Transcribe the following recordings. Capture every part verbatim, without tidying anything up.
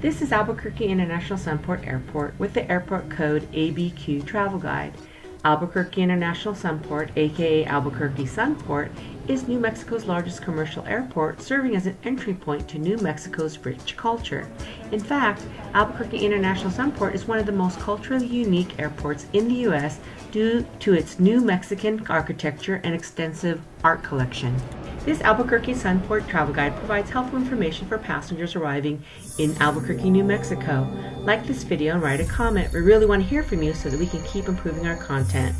This is Albuquerque International Sunport Airport with the airport code A B Q Travel Guide. Albuquerque International Sunport, aka Albuquerque Sunport, is New Mexico's largest commercial airport, serving as an entry point to New Mexico's rich culture. In fact, Albuquerque International Sunport is one of the most culturally unique airports in the U S due to its New Mexican architecture and extensive art collection. This Albuquerque Sunport travel guide provides helpful information for passengers arriving in Albuquerque, New Mexico. Like this video and write a comment. We really want to hear from you so that we can keep improving our content.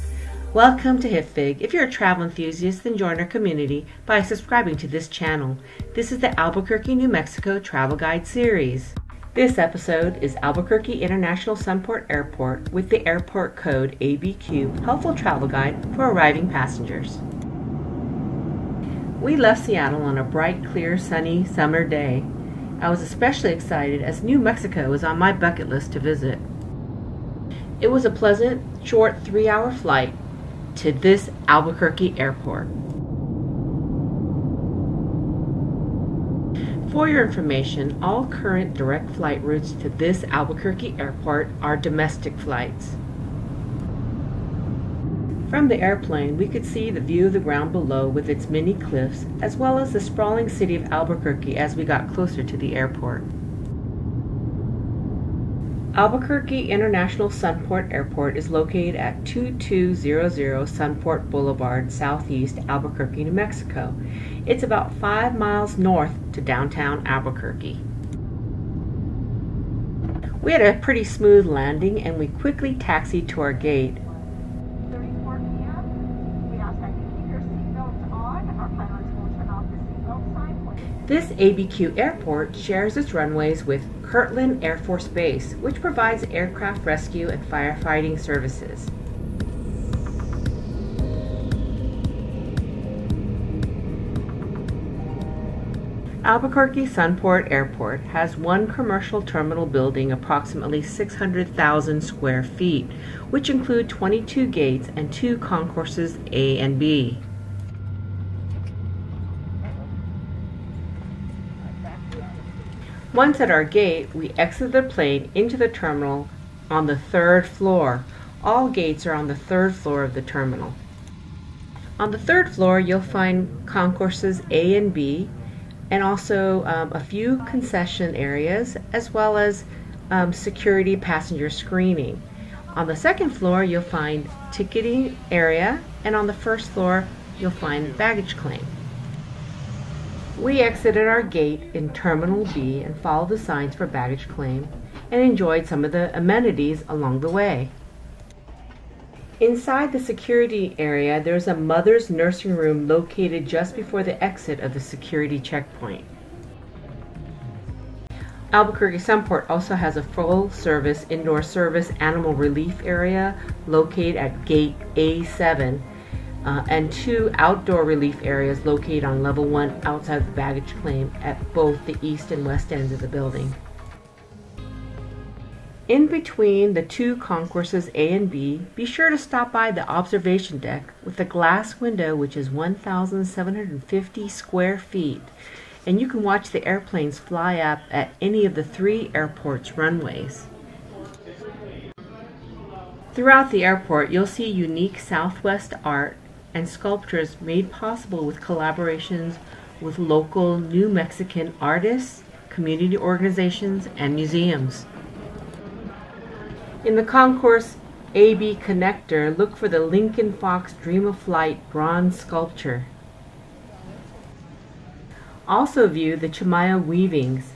Welcome to HipFig. If you're a travel enthusiast, then join our community by subscribing to this channel. This is the Albuquerque, New Mexico Travel Guide Series. This episode is Albuquerque International Sunport Airport with the airport code A B Q, helpful travel guide for arriving passengers. We left Seattle on a bright, clear, sunny summer day. I was especially excited as New Mexico was on my bucket list to visit. It was a pleasant, short three-hour flight to this Albuquerque airport. For your information, all current direct flight routes to this Albuquerque airport are domestic flights. From the airplane, we could see the view of the ground below with its many cliffs, as well as the sprawling city of Albuquerque as we got closer to the airport. Albuquerque International Sunport Airport is located at twenty-two hundred Sunport Boulevard, southeast Albuquerque, New Mexico. It's about five miles north to downtown Albuquerque. We had a pretty smooth landing and we quickly taxied to our gate. This A B Q airport shares its runways with Kirtland Air Force Base, which provides aircraft rescue and firefighting services. Albuquerque Sunport Airport has one commercial terminal building approximately six hundred thousand square feet, which include twenty-two gates and two concourses A and B. Once at our gate, we exit the plane into the terminal on the third floor. All gates are on the third floor of the terminal. On the third floor, you'll find concourses A and B, and also um, a few concession areas, as well as um, security passenger screening. On the second floor, you'll find ticketing area, and on the first floor, you'll find baggage claim. We exited our gate in Terminal B and followed the signs for baggage claim and enjoyed some of the amenities along the way. Inside the security area, there's a mother's nursing room located just before the exit of the security checkpoint. Albuquerque Sunport also has a full-service indoor service animal relief area located at Gate A seven. Uh, and two outdoor relief areas located on level one outside the baggage claim at both the east and west ends of the building. In between the two concourses A and B, be sure to stop by the observation deck with a glass window which is one thousand seven hundred fifty square feet, and you can watch the airplanes fly up at any of the three airport's runways. Throughout the airport, you'll see unique Southwest art and sculptures made possible with collaborations with local New Mexican artists, community organizations, and museums. In the concourse A B connector, look for the Lincoln Fox Dream of Flight bronze sculpture. Also view the Chimaya weavings.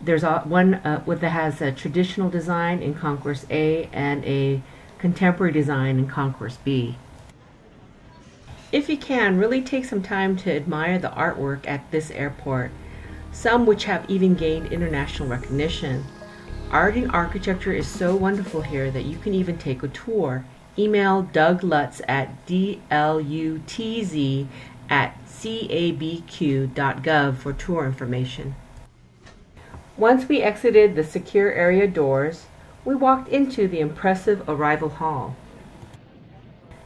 There's one uh, that has a traditional design in concourse A and a contemporary design in concourse B. If you can, really take some time to admire the artwork at this airport, some which have even gained international recognition. Art and architecture is so wonderful here that you can even take a tour. Email Doug Lutz at D L U T Z at C A B Q dot gov for tour information. Once we exited the secure area doors, we walked into the impressive arrival hall.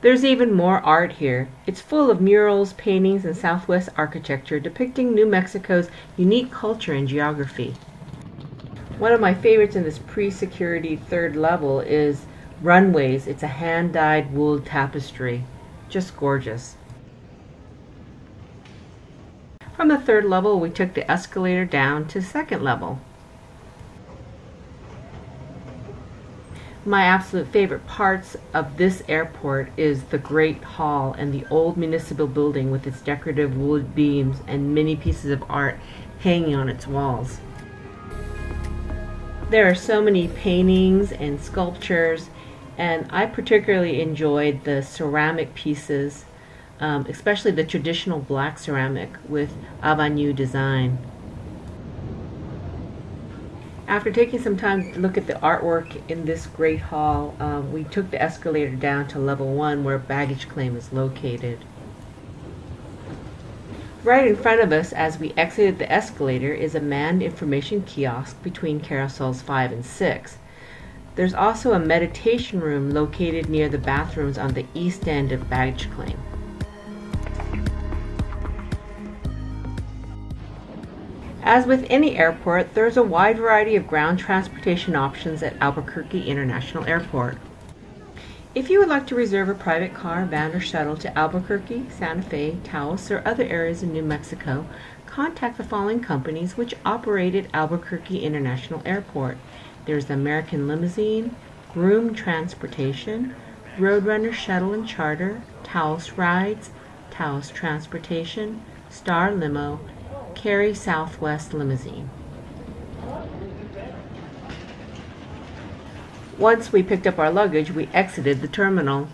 There's even more art here. It's full of murals, paintings, and Southwest architecture depicting New Mexico's unique culture and geography. One of my favorites in this pre-security third level is Runways. It's a hand-dyed wool tapestry. Just gorgeous. From the third level, we took the escalator down to second level. My absolute favorite parts of this airport is the Great Hall and the old municipal building with its decorative wool beams and many pieces of art hanging on its walls. There are so many paintings and sculptures, and I particularly enjoyed the ceramic pieces, um, especially the traditional black ceramic with Avanyu design. After taking some time to look at the artwork in this great hall, um, we took the escalator down to level one where baggage claim is located. Right in front of us as we exited the escalator is a manned information kiosk between carousels five and six. There's also a meditation room located near the bathrooms on the east end of baggage claim. As with any airport, there's a wide variety of ground transportation options at Albuquerque International Airport. If you would like to reserve a private car, van, or shuttle to Albuquerque, Santa Fe, Taos, or other areas in New Mexico, contact the following companies which operate at Albuquerque International Airport. There's the American Limousine, Groom Transportation, Roadrunner Shuttle and Charter, Taos Rides, Taos Transportation, Star Limo, Carrie Southwest Limousine. Once we picked up our luggage, we exited the terminal.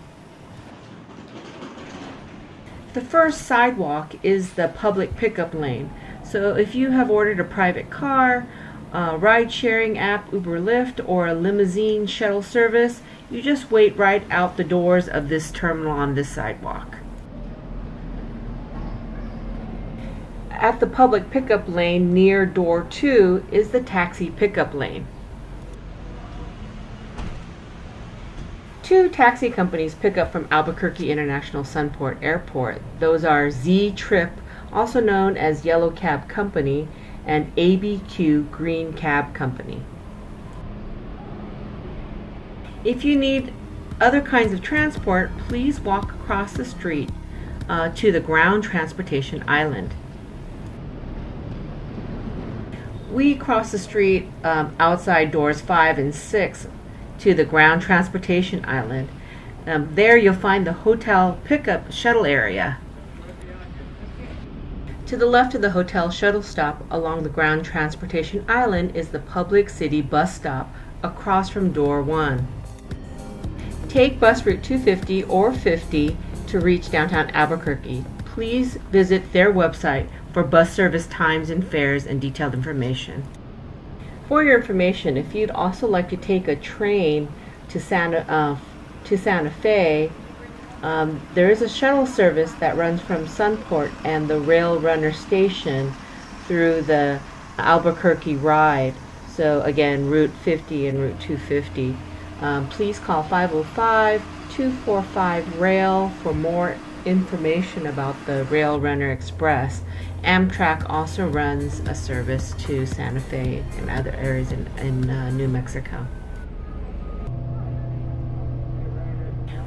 The first sidewalk is the public pickup lane. So if you have ordered a private car, a ride-sharing app, Uber, Lyft, or a limousine shuttle service, you just wait right out the doors of this terminal on this sidewalk. At the public pickup lane near door two is the taxi pickup lane. Two taxi companies pick up from Albuquerque International Sunport Airport. Those are Z Trip, also known as Yellow Cab Company, and A B Q Green Cab Company. If you need other kinds of transport, please walk across the street uh, to the Ground Transportation Island. We crossed the street um, outside doors five and six to the Ground Transportation Island. Um, there you'll find the hotel pickup shuttle area. To the left of the hotel shuttle stop along the Ground Transportation Island is the Public City bus stop across from door one. Take bus route two fifty or fifty to reach downtown Albuquerque. Please visit their website for bus service times and fares and detailed information. For your information, if you'd also like to take a train to Santa, uh, to Santa Fe, um, there is a shuttle service that runs from Sunport and the Rail Runner station through the Albuquerque ride. So again, Route fifty and Route two fifty. Um, please call five oh five, two four five, RAIL for more information about the Rail Runner Express. Amtrak also runs a service to Santa Fe and other areas in, in uh, New Mexico.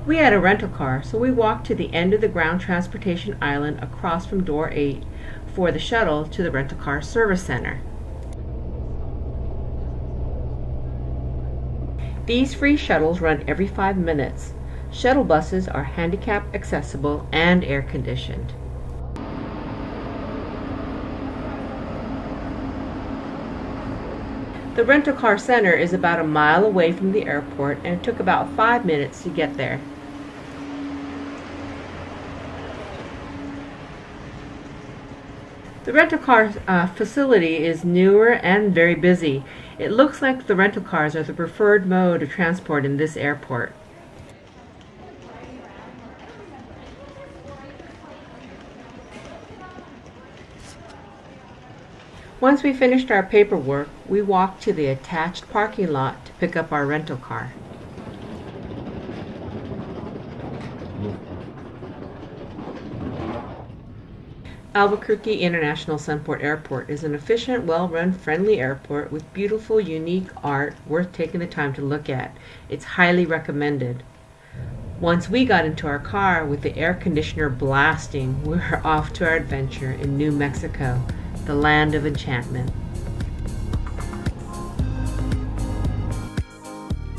We had a rental car, so we walked to the end of the Ground Transportation Island across from door eight for the shuttle to the rental car service center. These free shuttles run every five minutes. Shuttle buses are handicap accessible and air conditioned. The rental car center is about a mile away from the airport, and it took about five minutes to get there. The rental car uh, facility is newer and very busy. It looks like the rental cars are the preferred mode of transport in this airport. Once we finished our paperwork, we walked to the attached parking lot to pick up our rental car. Albuquerque International Sunport Airport is an efficient, well-run, friendly airport with beautiful, unique art worth taking the time to look at. It's highly recommended. Once we got into our car with the air conditioner blasting, we were off to our adventure in New Mexico, the land of enchantment.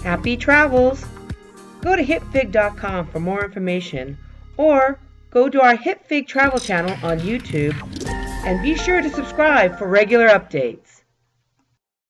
Happy travels! Go to hip fig dot com for more information, or go to our HipFig Travel channel on YouTube and be sure to subscribe for regular updates.